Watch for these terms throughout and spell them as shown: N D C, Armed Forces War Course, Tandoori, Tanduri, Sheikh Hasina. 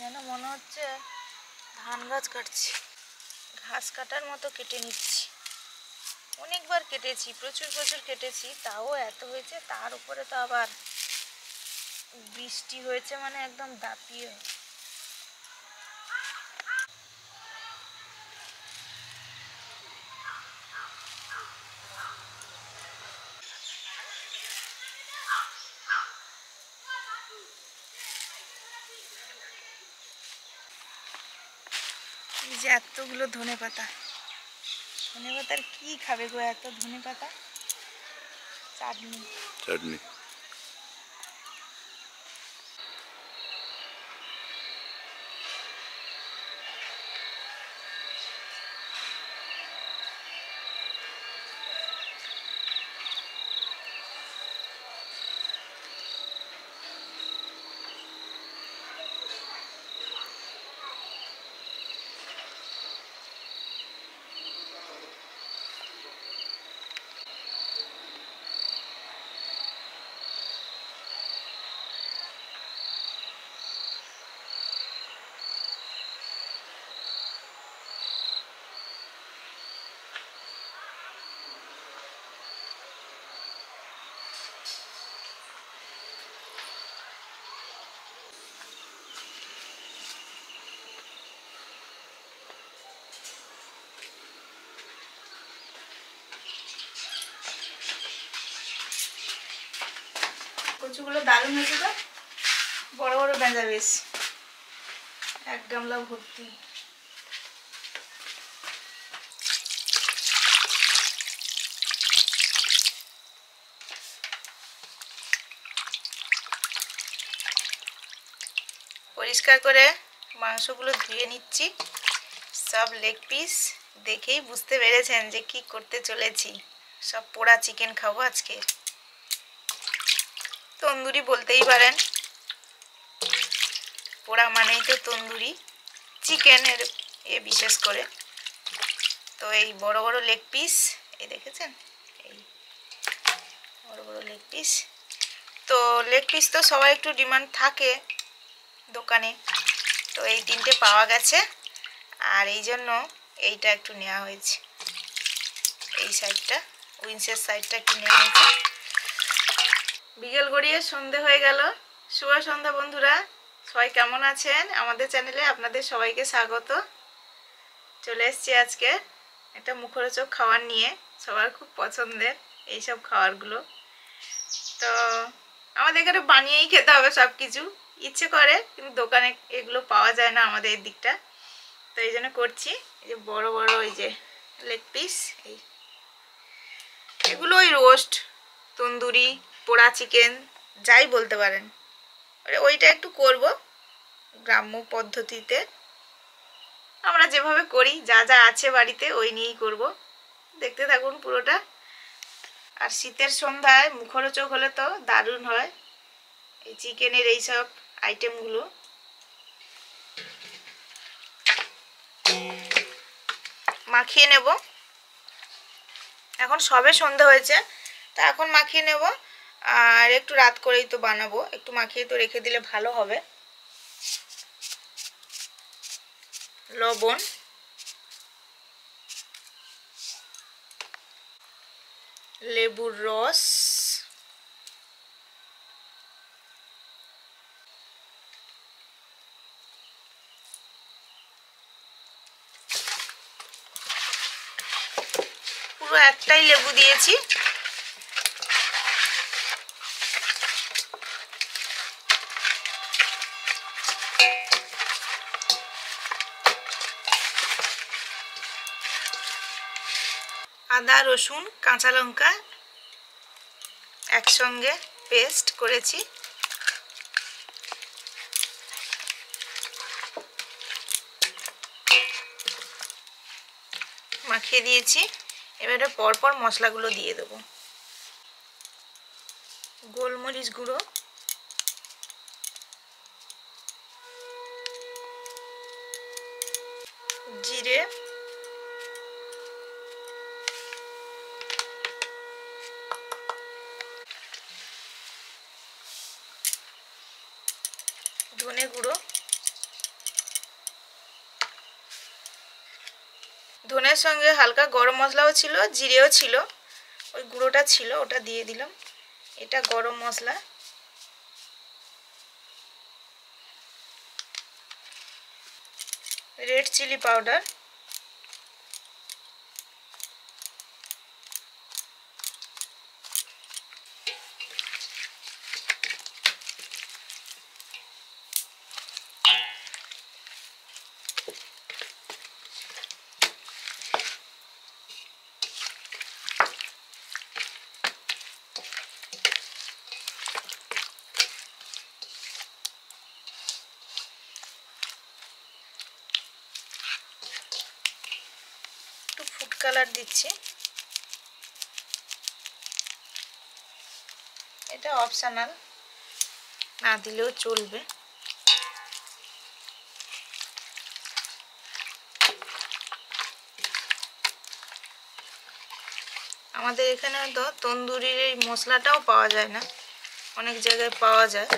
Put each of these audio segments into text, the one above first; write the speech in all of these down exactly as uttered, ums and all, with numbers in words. যেন মনে হচ্ছে ধান গাছ কাটছি, ঘাস কাটার মতো কেটে নিচ্ছি। অনেকবার কেটেছি, প্রচুর প্রচুর কেটেছি, তাও এত হয়েছে। তার উপরে তো আবার বৃষ্টি হয়েছে, মানে একদম দাপিয়ে। এই যে এতগুলো ধনে পাতা, ধনে পাতার কি খাবে গো, এত ধনে পাতা চাটনি চাটনি। কচুগুলো দারুণ হয়েছে তো, বড় বড় বেঁধা বেশ, এক গামলা ভর্তি। পরিষ্কার করে মাংসগুলো ধুয়ে নিচ্ছি। সব লেগ পিস দেখেই বুঝতে পেরেছেন যে কি করতে চলেছি। সব পোড়া চিকেন খাবো আজকে, তন্দুরি বলতেই পারেন, পোড়া মানেই তো তন্দুরি চিকেনের এ বিশেষ করে। তো এই বড় বড় লেগ পিস, এই দেখেছেন, এই বড় বড় লেগ পিস। তো লেগ পিস তো সবাই একটু ডিমান্ড থাকে দোকানে, তো এই তিনটে পাওয়া গেছে, আর এই জন্য এইটা একটু নেওয়া হয়েছে, এই সাইডটা, উইন্সের সাইডটা একটু নেওয়া হয়েছে। বিকেল গড়িয়ে সন্ধে হয়ে গেল। শুভ সন্ধ্যা বন্ধুরা, সবাই কেমন আছেন? আমাদের চ্যানেলে আপনাদের সবাইকে স্বাগত। চলে এসছি আজকে একটা মুখরোচক খাবার নিয়ে, সবার খুব পছন্দের এইসব খাবারগুলো। তো আমাদের এখানে বানিয়েই খেতে হবে সব কিছু, ইচ্ছে করে, কিন্তু দোকানে এগুলো পাওয়া যায় না আমাদের এই দিকটা, তো এই জন্য করছি। এই যে বড়ো বড়ো এই যে লেগ পিস, এই এগুলো ওই রোস্ট, তন্দুরি, পোড়া চিকেন যাই বলতে পারেন, ওইটা একটু করব গ্রাম্য পদ্ধতিতে, আমরা যেভাবে করি, যা যা আছে বাড়িতে ওই নিয়েই করব। দেখতে থাকুন পুরোটা। আর শীতের সন্ধ্যায় মুখরোচক হলে তো দারুণ হয় এই চিকেনের এইসব আইটেমগুলো। মাখিয়ে নেব, এখন সবে সন্ধ্যা হয়েছে, তা এখন মাখিয়ে নেব, আর একটু রাত করেই তো বানাবো, একটু মাখিয়ে তো রেখে দিলে ভালো হবে। লবণ, লেবুর রস, পুরো একটাই লেবু দিয়েছি। আদা, রসুন, কাঁচা লঙ্কা একসঙ্গে পেস্ট করেছি। মাখিয়ে দিয়েছি, এবারে পরপর মশলাগুলো দিয়ে দেব। গোলমরিচ গুঁড়ো, জিরে, ধনে গুঁড়ো, ধনের সঙ্গে হালকা গরম মশলাও ছিল, জিরেও ছিল, ওই গুঁড়োটা ছিল, ওটা দিয়ে দিলাম। এটা গরম মশলা। রেড চিলি পাউডার, কালার দিচ্ছি, এটা অপশনাল, না দিলেও চলবে। আমাদের এখানে তো তন্দুরির এই মশলাটাও পাওয়া যায় না, অনেক জায়গায় পাওয়া যায়।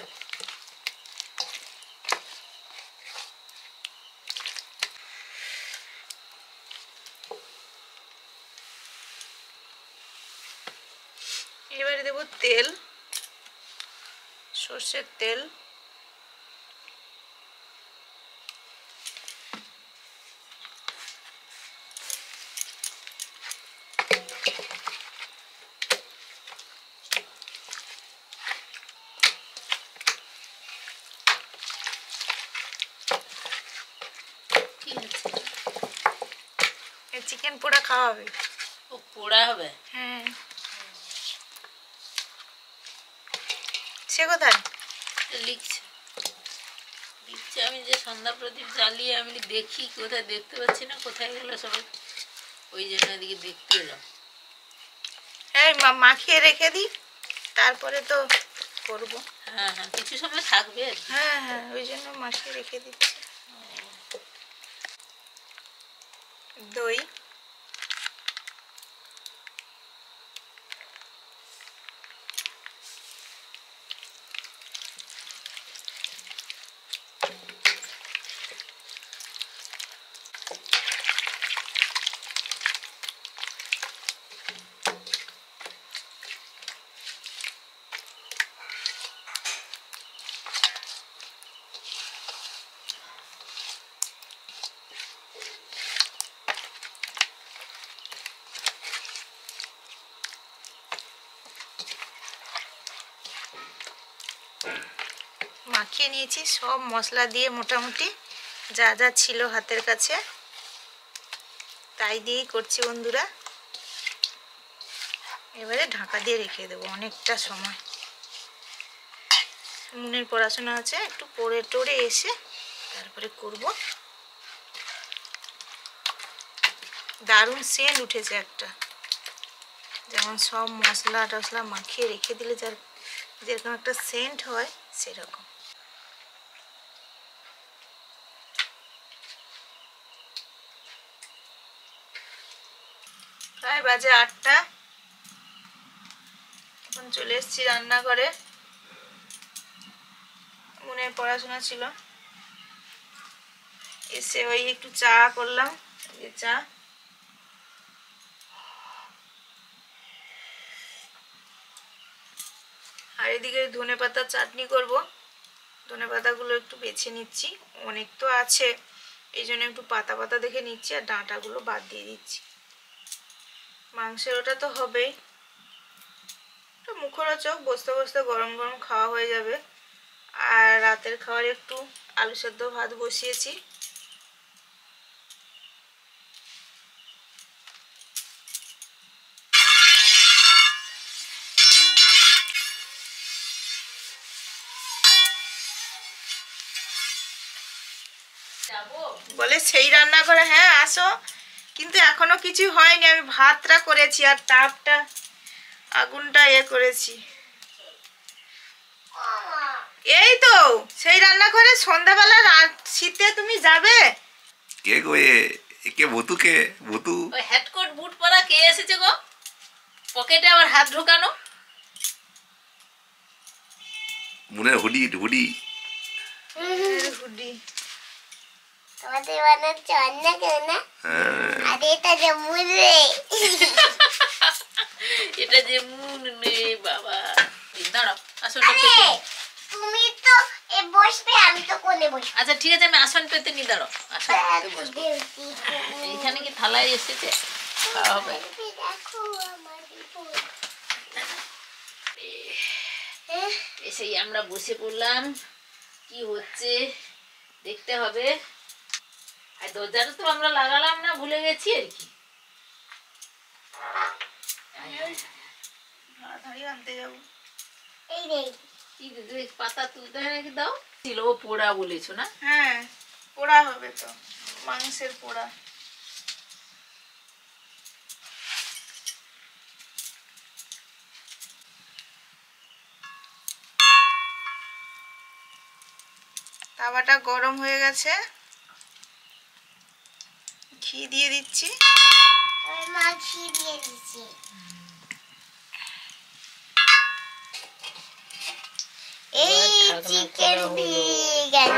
এবারে দেব তেল, সর্ষের তেল। চিকেন পোড়া খাওয়া হবে, ও পোড়া হবে। হ্যাঁ, সে কোথায় লিখছে লিখছে আমি যে সন্ধ্যা প্রদীপ জ্বালিয়ে আমি দেখি কোথায়, দেখতে পাচ্ছি না কোথায় গেল সবাই, ওই জন্য এদিকে দেখতে এলাম। হ্যাঁ, মাখিয়ে রেখে দিই, তারপরে তো করবো। হ্যাঁ হ্যাঁ, কিছু সময় থাকবে। হ্যাঁ হ্যাঁ, ওই জন্য মাখিয়ে রেখে দিচ্ছি। দই, মাখিয়ে নিয়েছি সব মশলা দিয়ে, মোটামুটি যা যা ছিল হাতের কাছে তাই দিয়েই করছি বন্ধুরা। এবারে ঢাকা দিয়ে রেখে দেবো অনেকটা সময়। মনের পড়াশোনা আছে, একটু পড়ে টড়ে এসে তারপরে করব। দারুণ সেন্ট উঠেছে একটা, যেমন সব মশলা টশলা মাখিয়ে রেখে দিলে যার যেরকম একটা সেন্ট হয় সেরকম। প্রায় বাজে আটটা, এখন চলে এসেছি রান্নাঘরে। মনে পড়াশোনা ছিল, এসে ওই একটু চা করলাম, চা আর এদিকে ধনে পাতা চাটনি করব। ধনে পাতাগুলো একটু বেছে নিচ্ছি, অনেক তো আছে এই জন্য একটু পাতা পাতা দেখে নিচ্ছি, আর ডাঁটাগুলো বাদ দিয়ে দিচ্ছি। মাংসের ওটা তো হবেই, মুখরোচক, বসতে বসতে গরম গরম খাওয়া হয়ে যাবে। আর রাতের খাওয়ার একটু আলু সেদ্ধ ভাত বসিয়েছি, বলে সেই রান্নাঘরে। হ্যাঁ আসো, কিন্তু এখনো কিছু হয়নি, আমি ভাতটা করেছি আর তাপটা আগুনটা এ করেছি। এই তো সেই রান্নাঘরে সন্ধ্যাবেলা, শীতে তুমি যাবে। কে গো কে? ভুতু। কে ভুতু? ওই হেডকোট বুট পরা কে এসেছে গো? পকেটে আমার হাত ঢোকানো, মনে হুডি হুডি হুডি। হ্যাঁ, এটা যে মুনে বাবা, দাঁড়াও আসনটা পেতে। তুমি তো এ বসবে, আমি তো কোণে বসবো। আচ্ছা ঠিক আছে, আমি আসন পেতে নি, দাঁড়াও আসন পেতে বসবো। এইখানে কি থালায় এসেছে? খাওয়া হবে। দেখো আমার বিপুল এসেই আমরা বসে পড়লাম। কি হচ্ছে দেখতে হবে। আর দরজাটা তো আমরা লাগালাম না, ভুলে গেছি আর কি। পাতা তুলতে হয় নাকি? দাও ছিল পোড়া বলেছো না? হ্যাঁ পোড়া হবে তো, মাংসের পোড়া। তাওয়াটা গরম হয়ে গেছে, ঘি দিয়ে দিচ্ছি। মা ঘি দিয়ে দিচ্ছি। এই চিকেন দিয়ে গেল,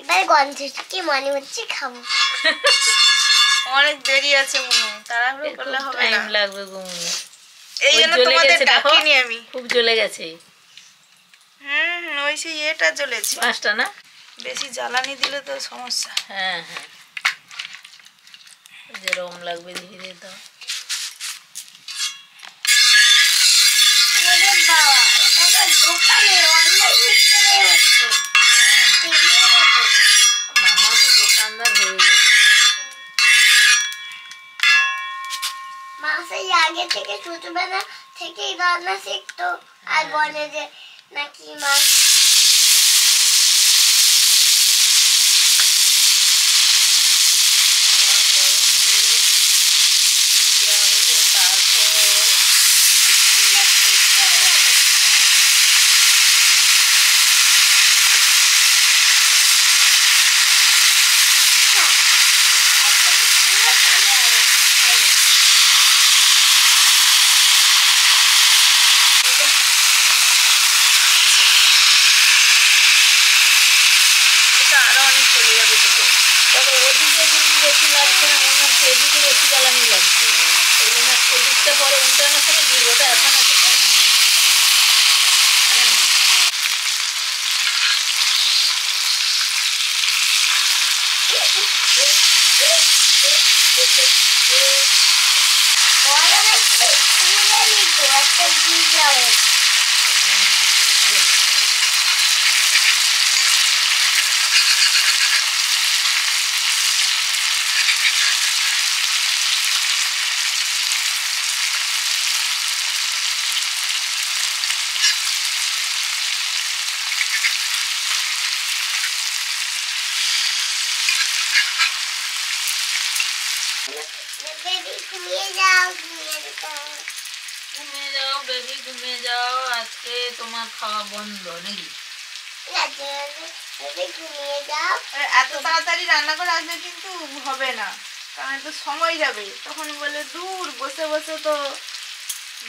এবার গন্ধ কি মনে হচ্ছে খাবো। অনেক দেরি আছে মনে, তাড়াহুড়ো করলে হবে না, টাইম লাগবে গো মনে। এই জন্য তোমাদের ডাকিনি আমি। খুব জ্বলে গেছে। হুম ওই সেই এটা জ্বলেছে পাঁচটা না, বেশি জ্বালানি দিলে তো সমস্যা। হ্যাঁ হ্যাঁ যেরকম লাগবে ধীরে দাও। মামা তো দোকানদার হয়ে গেছে, মাসে আগে থেকে ছোটবেলা থেকেই রান্না শিখতো। আর বলে যে নাকি মাছ সময় যাবে, তখন বলে দূর বসে বসে তো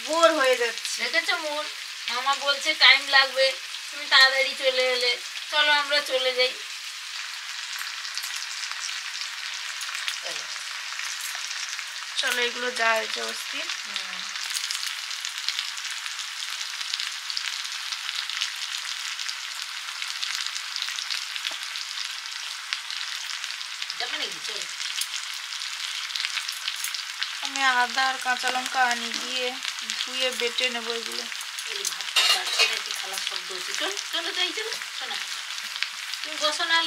বোর হয়ে যাচ্ছে। দেখেছো মোর মামা বলছে টাইম লাগবে, তুমি তাড়াতাড়ি চলে এলে। চলো আমরা চলে যাই। চলো এগুলো যা হয়েছে অস্থির। আমি আদা আর কাঁচা লঙ্কা আনি দিয়ে ধুয়ে বেটে নেবো এগুলো। তুমি বসো না,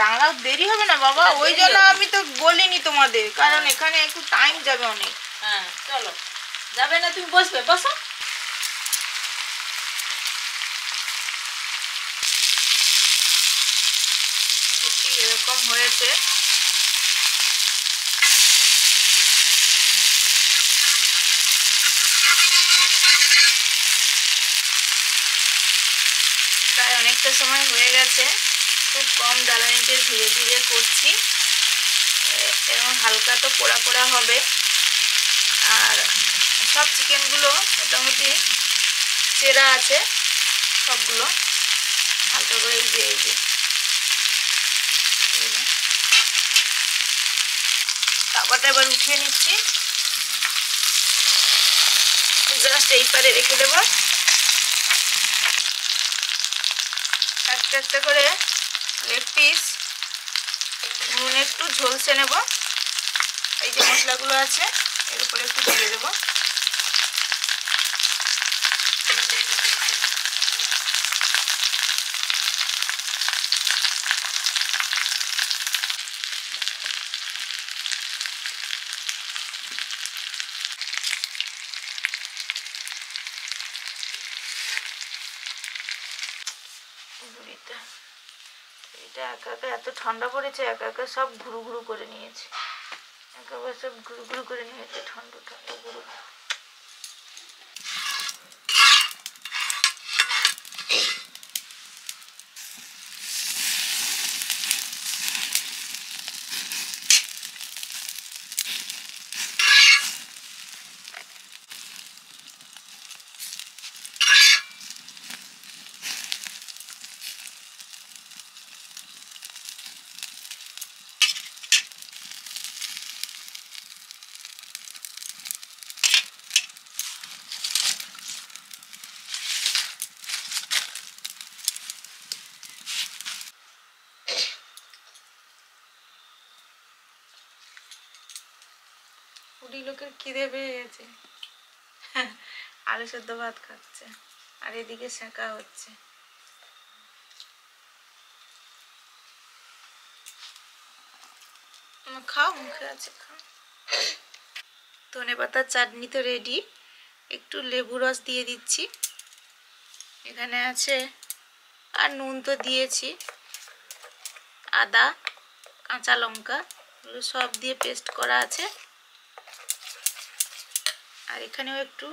দাঁড়াও দেরি হবে না বাবা। ওই জন্য আমি তো বলিনি তোমাদের, কারণ এখানে একটু টাইম যাবে অনেক। হ্যাঁ চলো যাবে না, তুমি বসবে, বসো। এরকম হয়েছে। প্রায় অনেকটা সময় হয়ে গেছে, খুব কম জ্বালানিতে ধীরে ধীরে করছি। এরকম হালকা তো পোড়া পোড়া হবে। আর সব চিকেনগুলো মোটামুটি চেরা আছে, সবগুলো হালকা করে দিয়ে জন্য। তাওয়াটা এবার উঠিয়ে নিচ্ছি, জাস্ট এই পারে রেখে দেব। একটা একটা করে লেগ পিস নুন একটু ঝলসে নেব। এই যে মশলাগুলো আছে এর উপরে একটু দিয়ে দেব। এটা একা একা এত ঠান্ডা পড়েছে, একা একা সব ঘুরু ঘুরু করে নিয়েছে, একা একা সব ঘুরু ঘুরু করে নিয়েছে, ঠান্ডা ঠান্ডা ঘুরু। বুড়ি লোকের খিদে পেয়ে গেছে, আলু সেদ্ধ ভাত খাচ্ছে আর এদিকে সেঁকা হচ্ছে। খাও, মুখে আছে খাও। ধনে পাতার চাটনি তো রেডি, একটু লেবু রস দিয়ে দিচ্ছি। এখানে আছে আর নুন তো দিয়েছি, আদা কাঁচা লঙ্কা এগুলো সব দিয়ে পেস্ট করা আছে। আর এখানেও একটু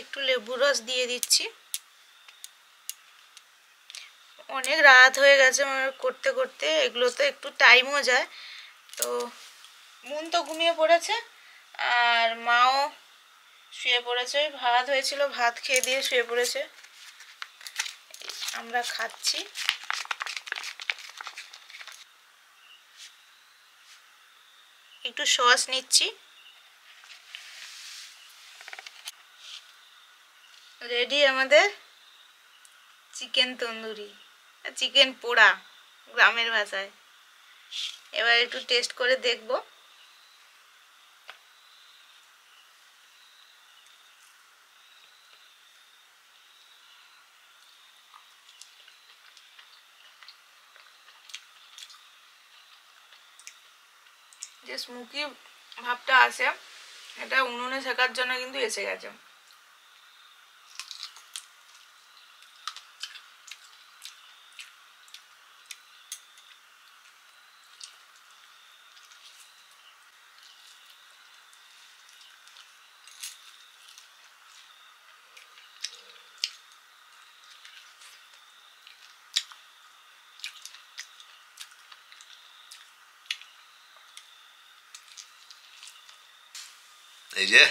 একটু লেবু রস দিয়ে দিচ্ছি। অনেক রাত হয়ে গেছে করতে করতে, এগুলো তো একটু টাইমও যায়। তো মন তো ঘুমিয়ে পড়েছে আর মাও শুয়ে পড়েছে, ভাত হয়েছিল ভাত খেয়ে দিয়ে শুয়ে পড়েছে। আমরা খাচ্ছি, একটু সস নিচ্ছি। রেডি আমাদের চিকেন তন্দুরি, চিকেন পোড়া গ্রামের ভাষায়। এবার একটু টেস্ট করে দেখব। যে স্মোকি ভাবটা আছে এটা উনুনে শেখার জন্য কিন্তু এসে গেছে। এই যে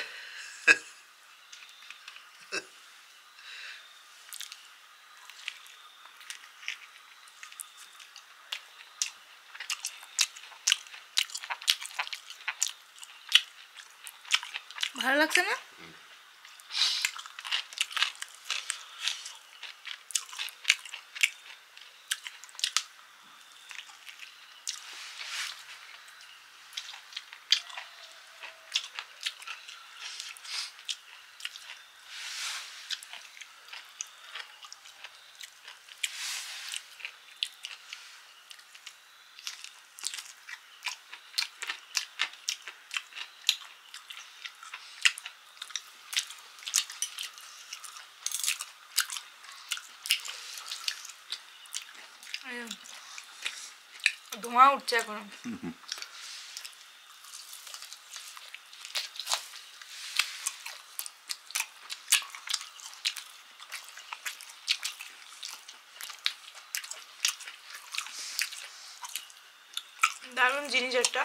ভালো লাগছে না? ধোঁয়া উঠছে এখন। দারুণ জিনিস একটা।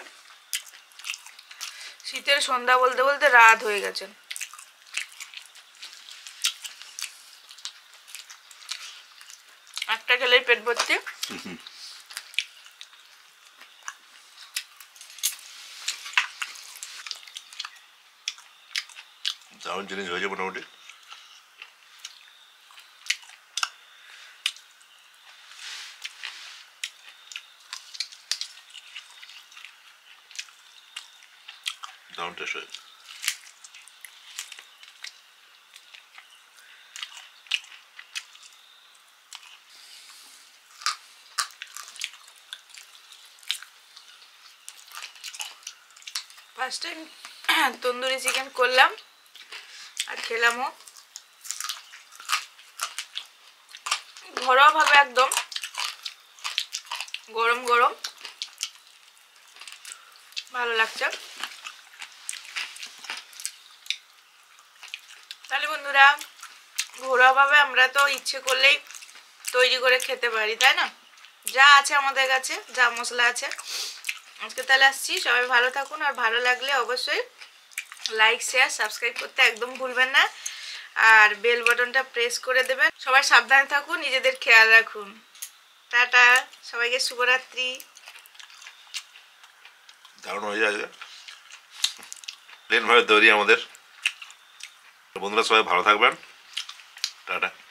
শীতের সন্ধ্যা বলতে বলতে রাত হয়ে গেছে। একটা খেলেই পেট ভর্তি। দারুণ জিনিস হয়েছে মোটামুটি। দারুণ টেস্ট হয়েছে। ফার্স্ট টাইম তন্দুরি চিকেন করলাম আর খেলামও ঘরোয়া ভাবে, একদম গরম গরম, ভালো লাগছে। তাহলে বন্ধুরা ঘরোয়া ভাবে আমরা তো ইচ্ছে করলেই তৈরি করে খেতে পারি, তাই না? যা আছে আমাদের কাছে, যা মশলা আছে। আজকে তাহলে আসছি, সবাই ভালো থাকুন। আর ভালো লাগলে অবশ্যই লাইক, শেয়ার, সাবস্ক্রাইব করতে একদম ভুলবেন না। আর বেল বাটনটা প্রেস করে দেবেন। সবাই সাবধানে থাকুন, নিজেদের খেয়াল রাখুন। টাটা, সবাইকে শুভরাত্রি। দারুণ হয়ে যায় প্লেন ভাবে তৈরি আমাদের। বন্ধুরা সবাই ভালো থাকবেন, টাটা।